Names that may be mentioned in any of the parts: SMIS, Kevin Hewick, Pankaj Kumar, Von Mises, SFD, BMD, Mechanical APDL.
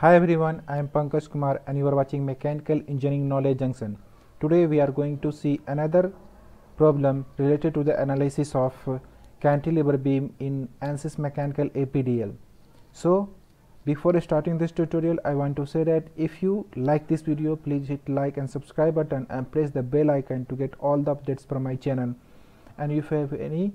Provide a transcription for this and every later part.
Hi everyone, I am Pankaj Kumar and you are watching Mechanical Engineering Knowledge Junction. Today we are going to see another problem related to the analysis of cantilever beam in ANSYS Mechanical APDL. So before starting this tutorial, I want to say that if you like this video, please hit like and subscribe button and press the bell icon to get all the updates from my channel. And if you have any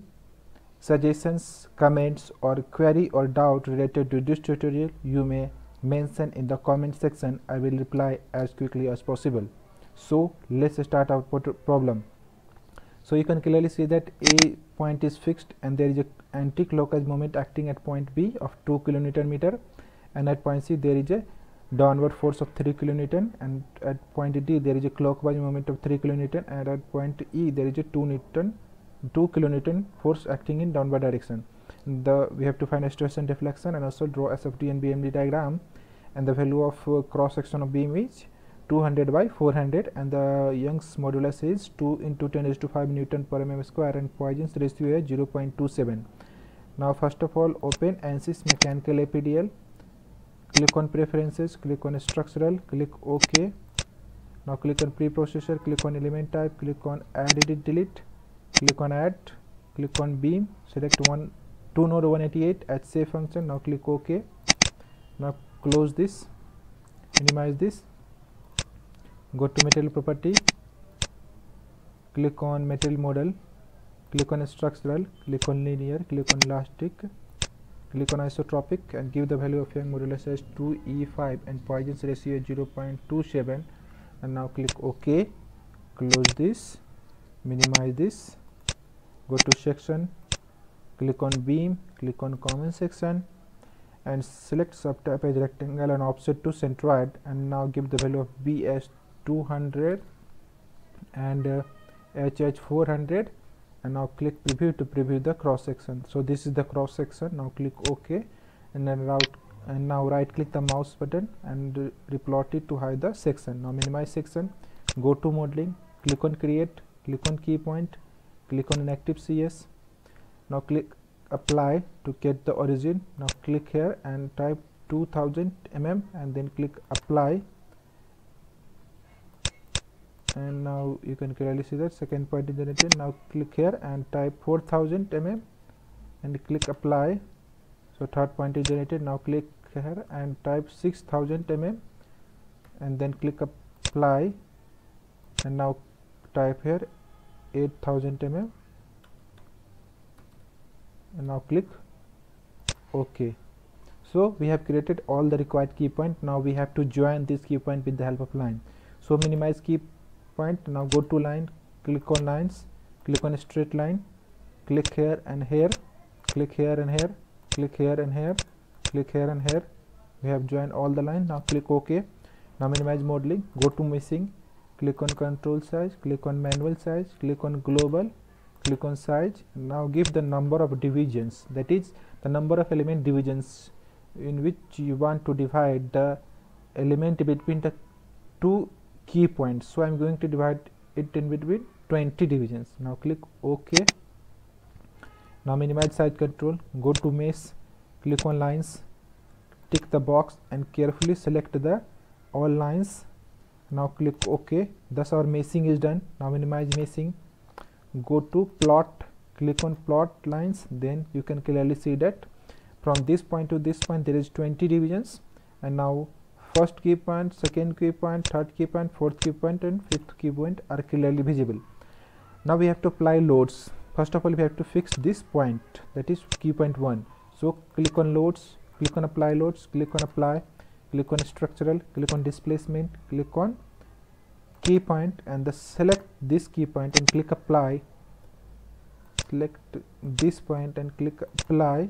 suggestions, comments or query or doubt related to this tutorial, you may mention in the comment section. I will reply as quickly as possible. So let's start our problem. So you can clearly see that A point is fixed and there is a anti-clockwise moment acting at point B of 2 kN/m, and at point C there is a downward force of 3 kN, and at point D there is a clockwise moment of 3 kN, and at point E there is a 2 kN force acting in downward direction. We have to find a stress and deflection and also draw SFD and BMD diagram, and the value of cross section of beam is 200/400 and the Young's modulus is 2 × 10⁵ N/mm², and Poisson's ratio is 0.27. Now first of all, open ANSYS Mechanical APDL, click on preferences, click on structural, click OK. Now click on preprocessor, click on element type, click on add, edit, delete, click on add, click on beam, select 2 node 188 at save function. Now click OK. Now close this, minimize this, go to material property, click on material model, click on structural, click on linear, click on elastic, click on isotropic, and give the value of Young modulus as 2E5 and Poisson's ratio 0.27, and now click OK. Close this, minimize this, go to section, click on beam, click on common section and select subtype as rectangle and offset to centroid, and now give the value of B as 200 and H as 400, and now click preview to preview the cross section. So this is the cross section. Now click OK, and then now right click the mouse button and replot it to hide the section. Now minimize section, go to modeling, click on create, click on key point, click on inactive CS. Now click apply to get the origin. Now click here and type 2000 mm and then click apply, and now you can clearly see that second point is generated. Now click here and type 4000 mm and click apply, so third point is generated. Now click here and type 6000 mm and then click apply, and now type here 8000 mm, and now click OK. So we have created all the required key point. Now we have to join this key point with the help of line. So minimize key point, now go to line, click on lines, click on straight line, click here and here, click here and here, click here and here, click here and here. We have joined all the lines. Now click OK. Now minimize modeling, go to missing, click on control size, click on manual size, click on global, click on size. Now give the number of divisions, that is the number of element divisions in which you want to divide the element between the two key points. So I am going to divide it in between 20 divisions. Now click OK. Now minimize size control, go to mesh, click on lines, tick the box and carefully select the all lines. Now click OK. Thus our meshing is done. Now minimize meshing, go to plot, click on plot lines, then you can clearly see that from this point to this point there is 20 divisions, and now first key point, second key point, third key point, fourth key point and fifth key point are clearly visible. Now we have to apply loads. First of all, we have to fix this point, that is key point 1. So click on loads, click on apply loads, click on apply, click on structural, click on displacement, click on key point and select this key point and click apply, select this point and click apply,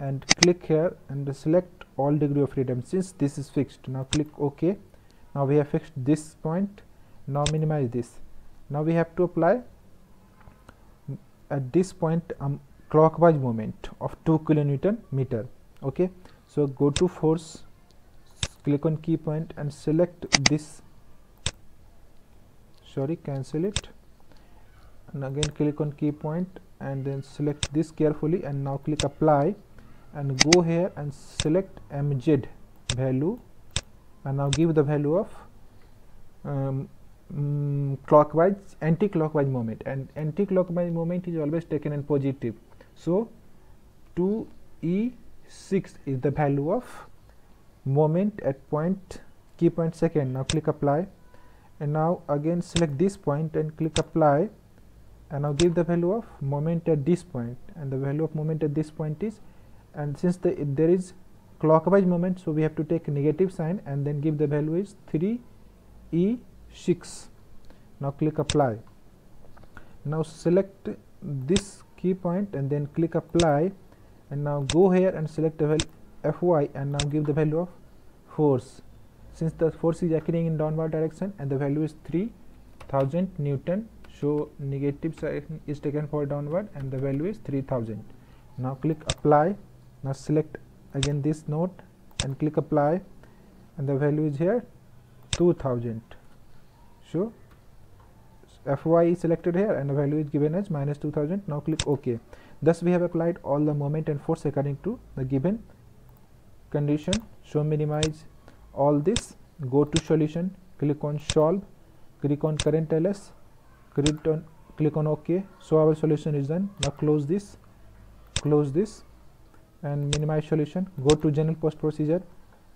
and click here and select all degree of freedom since this is fixed. Now click OK. Now we have fixed this point. Now minimize this. Now we have to apply at this point clockwise moment of 2 kN/m. Okay, so go to force, click on key point and select this, sorry, cancel it, and again click on key point and then select this carefully, and now click apply and go here and select MZ value and now give the value of clockwise, anti-clockwise moment, and anti-clockwise moment is always taken in positive. So 2e6 is the value of moment at point key point second. Now click apply, and now again select this point and click apply, and now give the value of moment at this point, and the value of moment at this point is, and since there is clockwise moment, so we have to take negative sign and then give the value is 3e6. Now click apply. Now select this key point and then click apply, and now go here and select the value fy, and now give the value of force, since the force is acting in downward direction, and the value is 3000 Newton. So negative sign is taken for downward, and the value is 3000. Now click apply. Now select again this node and click apply, and the value is here 2000. So fy is selected here, and the value is given as -2000. Now click OK. Thus we have applied all the moment and force according to the given condition. So minimize all this, go to solution, click on solve, click on current ls, click on OK. So our solution is done. Now close this and minimize solution, go to general post procedure.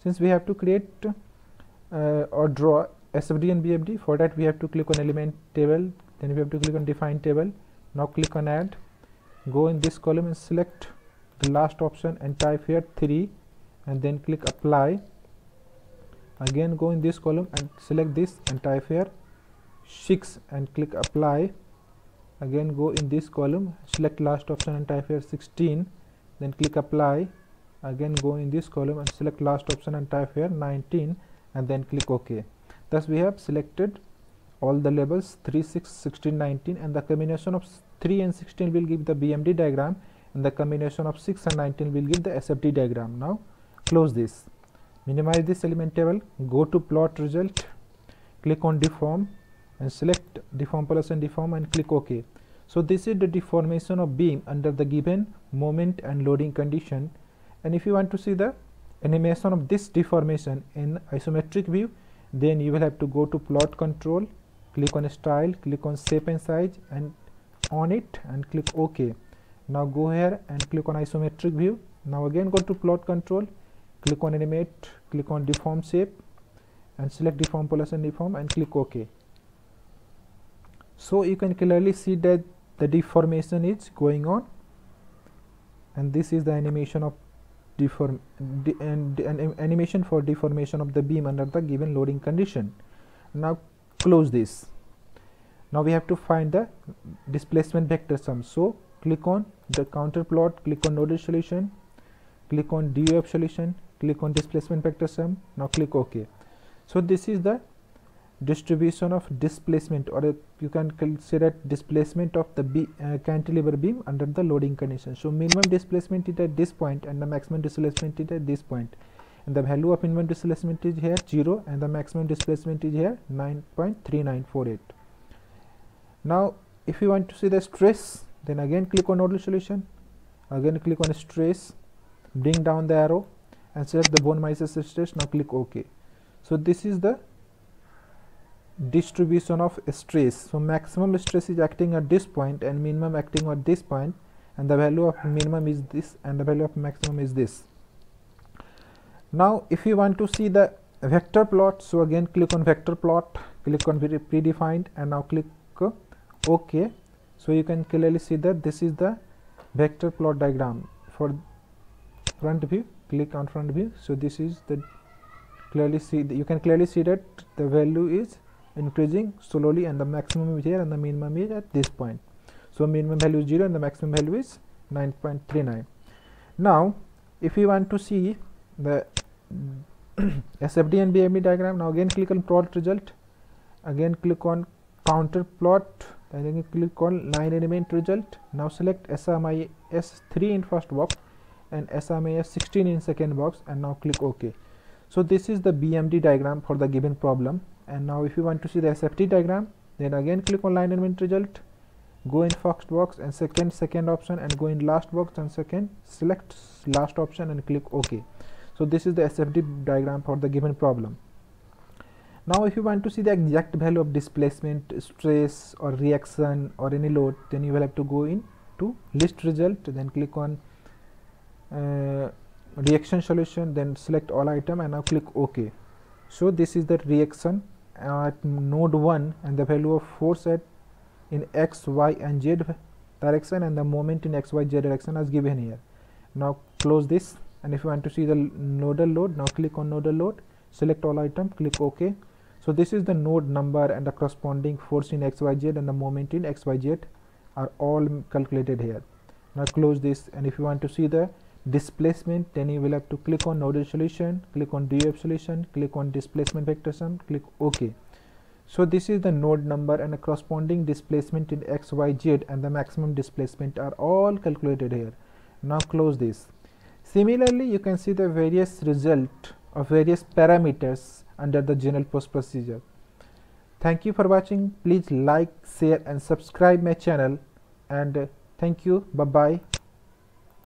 Since we have to create or draw SFD and BMD, for that we have to click on element table, then we have to click on define table. Now click on add, go in this column and select the last option and type here 3, and then click apply. Again go in this column and select this and type here 6 and click apply. Again go in this column, select last option and type here 16, then click apply. Again go in this column and select last option and type here 19, and then click OK. Thus we have selected all the labels 3, 6, 16, 19, and the combination of 3 and 16 will give the BMD diagram, and the combination of 6 and 19 will give the SFD diagram. Now close this, minimize this element table, go to plot result, click on deform and select deform plus and deform and click OK. So this is the deformation of beam under the given moment and loading condition. And if you want to see the animation of this deformation in isometric view, then you will have to go to plot control, click on style, click on shape and size and on it and click OK. Now go here and click on isometric view. Now again go to plot control, click on animate, click on deform shape and select deform plus and deform and click OK. So you can clearly see that the deformation is going on, and this is the animation of animation for deformation of the beam under the given loading condition. Now close this. Now we have to find the displacement vector sum. So click on the counter plot, click on nodal solution, click on DOF solution, click on displacement vector sum. Now click OK. So this is the distribution of displacement, or you can consider displacement of the cantilever beam under the loading condition. So minimum displacement is at this point and the maximum displacement is at this point, and the value of minimum displacement is here 0 and the maximum displacement is here 9.3948. Now if you want to see the stress, then again click on nodal solution, again click on stress, bring down the arrow and select the Von Mises stress. Now click OK. So this is the distribution of stress. So maximum stress is acting at this point and minimum acting at this point, and the value of minimum is this and the value of maximum is this. Now if you want to see the vector plot, so again click on vector plot, click on predefined and now click OK. So you can clearly see that this is the vector plot diagram. For front view, click on front view. So this is the you can clearly see that the value is increasing slowly, and the maximum is here and the minimum is at this point. So minimum value is 0 and the maximum value is 9.39. Now if you want to see the SFD and BMD diagram, now again click on plot result, again click on counter plot, and then click on line element result. Now select SMIS 3 in first box and SMIS 16 in second box, and now click OK. So this is the BMD diagram for the given problem. And now if you want to see the SFD diagram, then again click on line element result, go in first box and second option, and go in last box and select last option and click OK. So this is the SFD diagram for the given problem. Now if you want to see the exact value of displacement, stress or reaction or any load, then you will have to go in to list result, then click on reaction solution, then select all item and now click OK. So this is the reaction at node 1 and the value of force at in x, y and z direction and the moment in x, y, z direction as given here. Now close this, and if you want to see the nodal load, now click on nodal load, select all item, click OK. So this is the node number and the corresponding force in x, y, z and the moment in x, y, z are all calculated here. Now close this, and if you want to see the displacement, then you will have to click on nodal solution, click on DF solution, click on displacement vector sum, click OK. So this is the node number and the corresponding displacement in x, y, z and the maximum displacement are all calculated here. Now close this. Similarly, you can see the various result of various parameters under the general post procedure. Thank you for watching. Please like, share and subscribe my channel, and thank you. Bye bye.